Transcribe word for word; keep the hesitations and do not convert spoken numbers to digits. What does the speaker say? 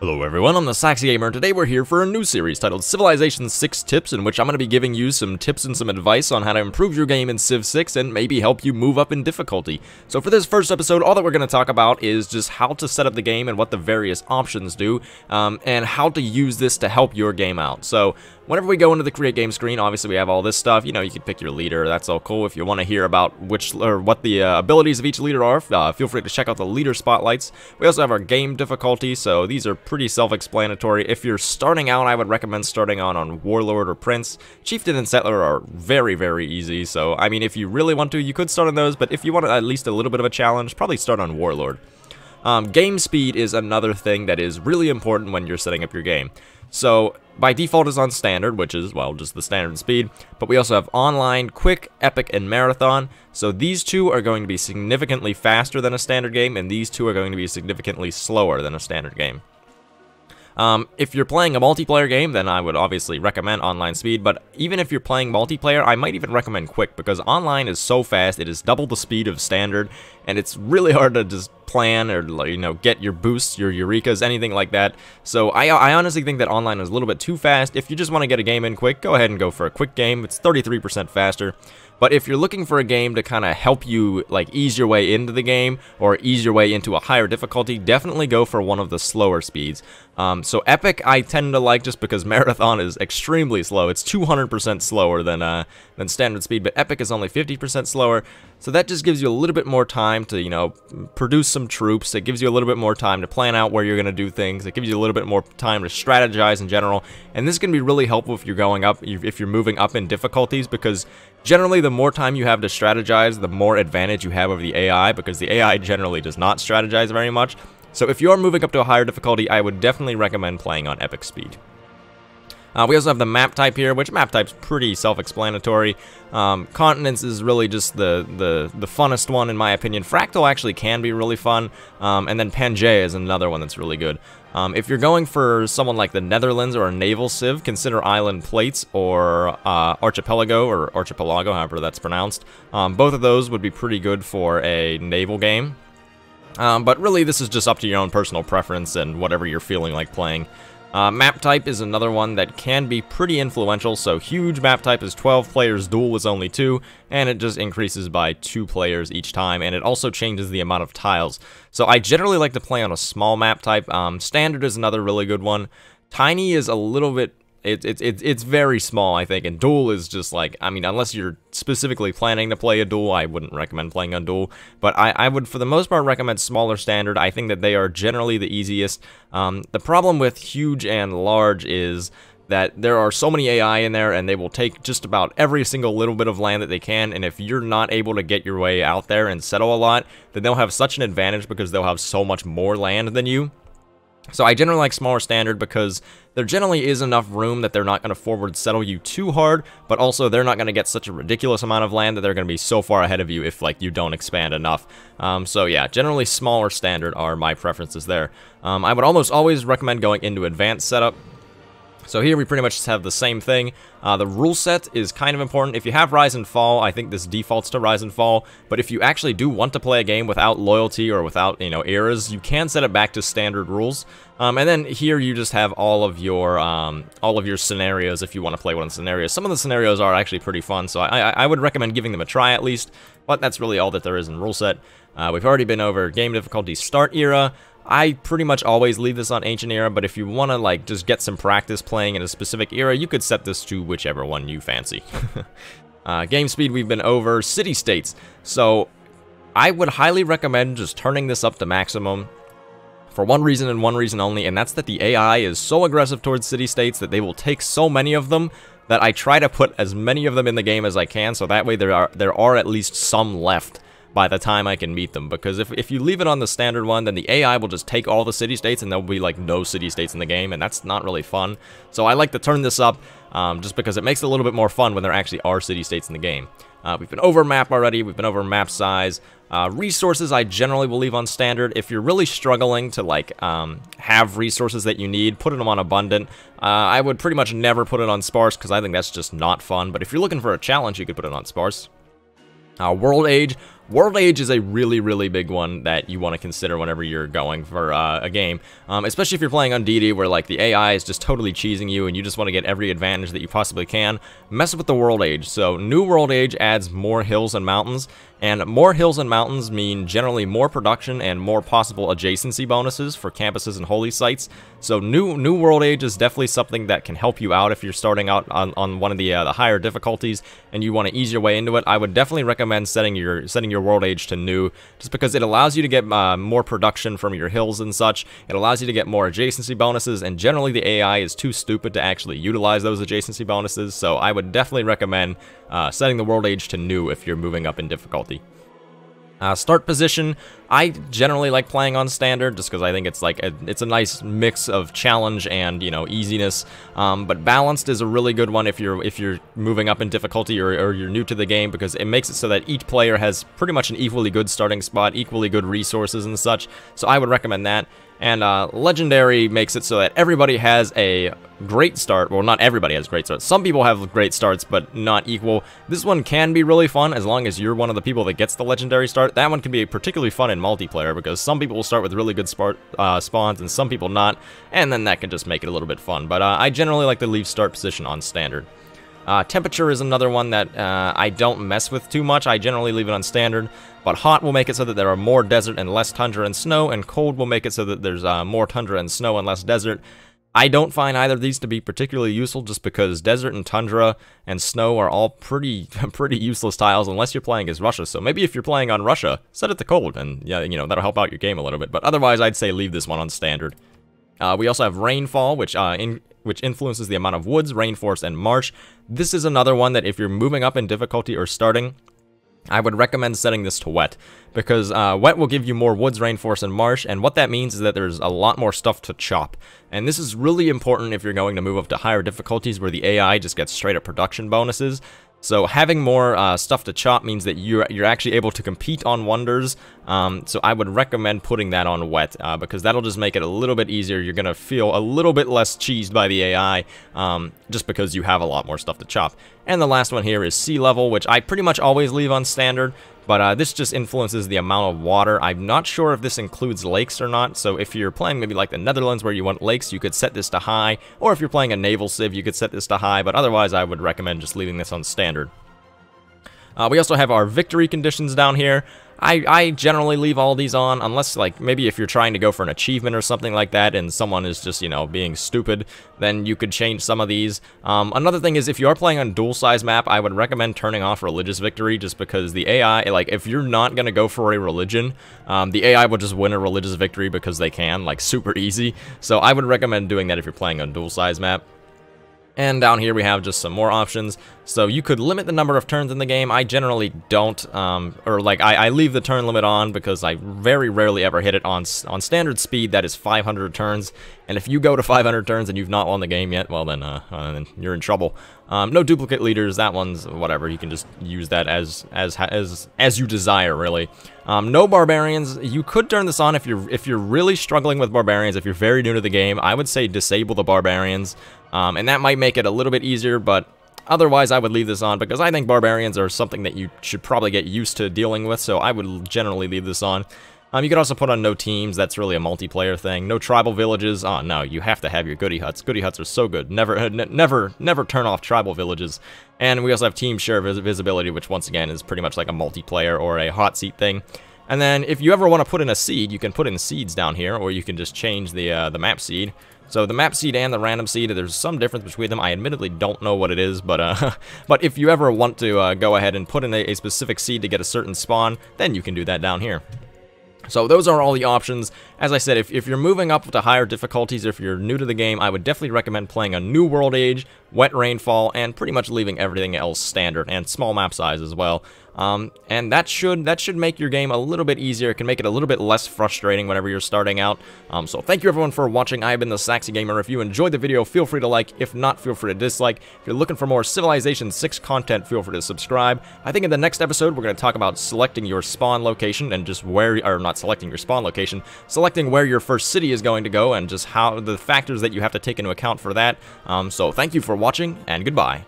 Hello everyone, I'm the Saxy Gamer, and today we're here for a new series titled Civilization six Tips, in which I'm going to be giving you some tips and some advice on how to improve your game in Civ six and maybe help you move up in difficulty. So for this first episode, all that we're going to talk about is just how to set up the game and what the various options do, um, and how to use this to help your game out. So whenever we go into the create game screen, obviously we have all this stuff. You know, you can pick your leader, that's all cool. If you want to hear about which or what the uh, abilities of each leader are, uh, feel free to check out the leader spotlights. We also have our game difficulty, so these are pretty Pretty self-explanatory. If you're starting out, I would recommend starting on on Warlord or Prince. Chieftain and Settler are very, very easy, so I mean, if you really want to, you could start on those, but if you want at least a little bit of a challenge, probably start on Warlord. Um, game speed is another thing that is really important when you're setting up your game. So, by default is on standard, which is, well, just the standard speed, but we also have online, quick, epic, and marathon. So these two are going to be significantly faster than a standard game, and these two are going to be significantly slower than a standard game. Um, if you're playing a multiplayer game, then I would obviously recommend online speed, but even if you're playing multiplayer, I might even recommend quick, because online is so fast, it is double the speed of standard, and it's really hard to just plan or, you know, get your boosts, your Eurekas, anything like that. So I, I honestly think that online is a little bit too fast. If you just want to get a game in quick, go ahead and go for a quick game. It's thirty-three percent faster. But if you're looking for a game to kind of help you, like, ease your way into the game or ease your way into a higher difficulty, definitely go for one of the slower speeds. Um, so Epic I tend to like, just because Marathon is extremely slow. It's two hundred percent slower than uh, than standard speed, but Epic is only fifty percent slower. So that just gives you a little bit more time to, you know, produce some troops. It gives you a little bit more time to plan out where you're going to do things. It gives you a little bit more time to strategize in general. And this can be really helpful if you're going up, if you're moving up in difficulties, because generally the more time you have to strategize, the more advantage you have over the A I, because the A I generally does not strategize very much. So if you're moving up to a higher difficulty, I would definitely recommend playing on Epic speed. Uh, we also have the map type here, which map type's pretty self-explanatory. Um, continents is really just the, the the funnest one, in my opinion. Fractal actually can be really fun, um, and then Pangea is another one that's really good. Um, if you're going for someone like the Netherlands or a naval civ, consider Island Plates or uh, Archipelago, or Archipelago, however that's pronounced. Um, both of those would be pretty good for a naval game. Um, but really, this is just up to your own personal preference and whatever you're feeling like playing. Uh, map type is another one that can be pretty influential, so huge map type is twelve players, dual is only two, and it just increases by two players each time, and it also changes the amount of tiles. So I generally like to play on a small map type. Um, standard is another really good one. Tiny is a little bit, it, it, it, it's very small, I think, and dual is just like, I mean, unless you're specifically planning to play a duel, I wouldn't recommend playing on duel, but I, I would for the most part recommend smaller standard. I think that they are generally the easiest. Um, the problem with huge and large is that there are so many A I in there, and they will take just about every single little bit of land that they can, and if you're not able to get your way out there and settle a lot, then they'll have such an advantage because they'll have so much more land than you. So I generally like smaller standard because there generally is enough room that they're not going to forward settle you too hard, but also they're not going to get such a ridiculous amount of land that they're going to be so far ahead of you if, like, you don't expand enough. Um, so yeah, generally smaller standard are my preferences there. Um, I would almost always recommend going into advanced setup. So here we pretty much just have the same thing. Uh, the rule set is kind of important. If you have Rise and Fall, I think this defaults to Rise and Fall, but if you actually do want to play a game without loyalty or without, you know, eras, you can set it back to standard rules. Um, and then here you just have all of your um, all of your scenarios if you want to play one scenario. Some of the scenarios are actually pretty fun, so I, I, I would recommend giving them a try at least, but that's really all that there is in rule set. Uh, we've already been over game difficulty, start era. I pretty much always leave this on Ancient Era, but if you want to, like, just get some practice playing in a specific era, you could set this to whichever one you fancy. uh, game speed we've been over. City States. So I would highly recommend just turning this up to maximum for one reason and one reason only, and that's that the A I is so aggressive towards City States that they will take so many of them that I try to put as many of them in the game as I can, so that way there are, there are at least some left by the time I can meet them, because if, if you leave it on the standard one, then the A I will just take all the city-states, and there'll be, like, no city-states in the game, and that's not really fun. So I like to turn this up, um, just because it makes it a little bit more fun when there actually are city-states in the game. Uh, we've been over map already, we've been over map size. Uh, resources I generally will leave on standard. If you're really struggling to, like, um, have resources that you need, put them on abundant. Uh, I would pretty much never put it on sparse, because I think that's just not fun, but if you're looking for a challenge, you could put it on sparse. Uh, World Age, World Age is a really, really big one that you want to consider whenever you're going for uh, a game, um, especially if you're playing on D D where like the A I is just totally cheesing you and you just want to get every advantage that you possibly can. Mess with the World Age. So New World Age adds more hills and mountains, and more hills and mountains mean generally more production and more possible adjacency bonuses for campuses and holy sites. So New New World Age is definitely something that can help you out if you're starting out on, on one of the, uh, the higher difficulties and you want to ease your way into it. I would definitely recommend setting your setting your your World Age to new, just because it allows you to get uh, more production from your hills and such. It allows you to get more adjacency bonuses, and generally the A I is too stupid to actually utilize those adjacency bonuses, so I would definitely recommend uh, setting the World Age to new if you're moving up in difficulty. Uh, start position, I generally like playing on standard just because I think it's like a, it's a nice mix of challenge and, you know, easiness, um, but balanced is a really good one if you're if you're moving up in difficulty or, or you're new to the game, because it makes it so that each player has pretty much an equally good starting spot, equally good resources and such, so I would recommend that. And uh, Legendary makes it so that everybody has a great start. Well, not everybody has great starts. Some people have great starts, but not equal. This one can be really fun as long as you're one of the people that gets the Legendary start. That one can be particularly fun in multiplayer because some people will start with really good spart, uh, spawns and some people not. And then that can just make it a little bit fun. But uh, I generally like to leave start position on standard. Uh, temperature is another one that uh, I don't mess with too much. I generally leave it on standard, but hot will make it so that there are more desert and less tundra and snow, and cold will make it so that there's uh, more tundra and snow and less desert. I don't find either of these to be particularly useful just because desert and tundra and snow are all pretty pretty useless tiles unless you're playing as Russia. So maybe if you're playing on Russia, set it to cold, and yeah, you know, that'll help out your game a little bit. But otherwise, I'd say leave this one on standard. Uh, we also have rainfall, which uh, in which influences the amount of woods, rainforest, and marsh. This is another one that if you're moving up in difficulty or starting, I would recommend setting this to wet, because uh, wet will give you more woods, rainforest, and marsh, and what that means is that there's a lot more stuff to chop. And this is really important if you're going to move up to higher difficulties where the A I just gets straight up production bonuses. So having more uh, stuff to chop means that you're, you're actually able to compete on wonders, um, so I would recommend putting that on wet, uh, because that'll just make it a little bit easier. You're going to feel a little bit less cheesed by the A I, um, just because you have a lot more stuff to chop. And the last one here is sea level, which I pretty much always leave on standard, but uh, this just influences the amount of water. I'm not sure if this includes lakes or not, so if you're playing maybe like the Netherlands where you want lakes, you could set this to high, or if you're playing a naval civ, you could set this to high, but otherwise I would recommend just leaving this on standard. Uh, we also have our victory conditions down here. I, I generally leave all these on, unless, like, maybe if you're trying to go for an achievement or something like that and someone is just, you know, being stupid, then you could change some of these. Um, another thing is, if you are playing on dual-size map, I would recommend turning off Religious Victory, just because the A I, like, if you're not going to go for a religion, um, the A I will just win a Religious Victory because they can, like, super easy. So I would recommend doing that if you're playing on dual-size map. And down here we have just some more options. So you could limit the number of turns in the game. I generally don't, um, or like I, I leave the turn limit on because I very rarely ever hit it on on standard speed. That is five hundred turns. And if you go to five hundred turns and you've not won the game yet, well then, uh, uh, then you're in trouble. Um, no duplicate leaders. That one's whatever. You can just use that as as as as you desire, really. Um, no barbarians. You could turn this on if you're if you're really struggling with barbarians. If you're very new to the game, I would say disable the barbarians. Um, and that might make it a little bit easier, but otherwise I would leave this on because I think barbarians are something that you should probably get used to dealing with, so I would generally leave this on. Um, you could also put on no teams. That's really a multiplayer thing. No tribal villages. Oh no, you have to have your Goody Huts. Goody Huts are so good. Never, uh, n never, never turn off tribal villages. And we also have team share vis visibility, which once again is pretty much like a multiplayer or a hot seat thing. And then if you ever want to put in a seed, you can put in seeds down here, or you can just change the uh, the map seed. So the map seed and the random seed, there's some difference between them. I admittedly don't know what it is, but uh, but if you ever want to uh, go ahead and put in a, a specific seed to get a certain spawn, then you can do that down here. So those are all the options. As I said, if, if you're moving up to higher difficulties, if you're new to the game, I would definitely recommend playing a New World Age, Wet Rainfall, and pretty much leaving everything else standard, and small map size as well. Um, and that should that should make your game a little bit easier. It can make it a little bit less frustrating whenever you're starting out. Um, so thank you everyone for watching. I have been the Saxy Gamer. If you enjoyed the video, feel free to like. If not, feel free to dislike. If you're looking for more Civilization six content, feel free to subscribe. I think in the next episode, we're going to talk about selecting your spawn location and just where, or not selecting your spawn location, selecting where your first city is going to go and just how the factors that you have to take into account for that. Um, so thank you for watching and goodbye.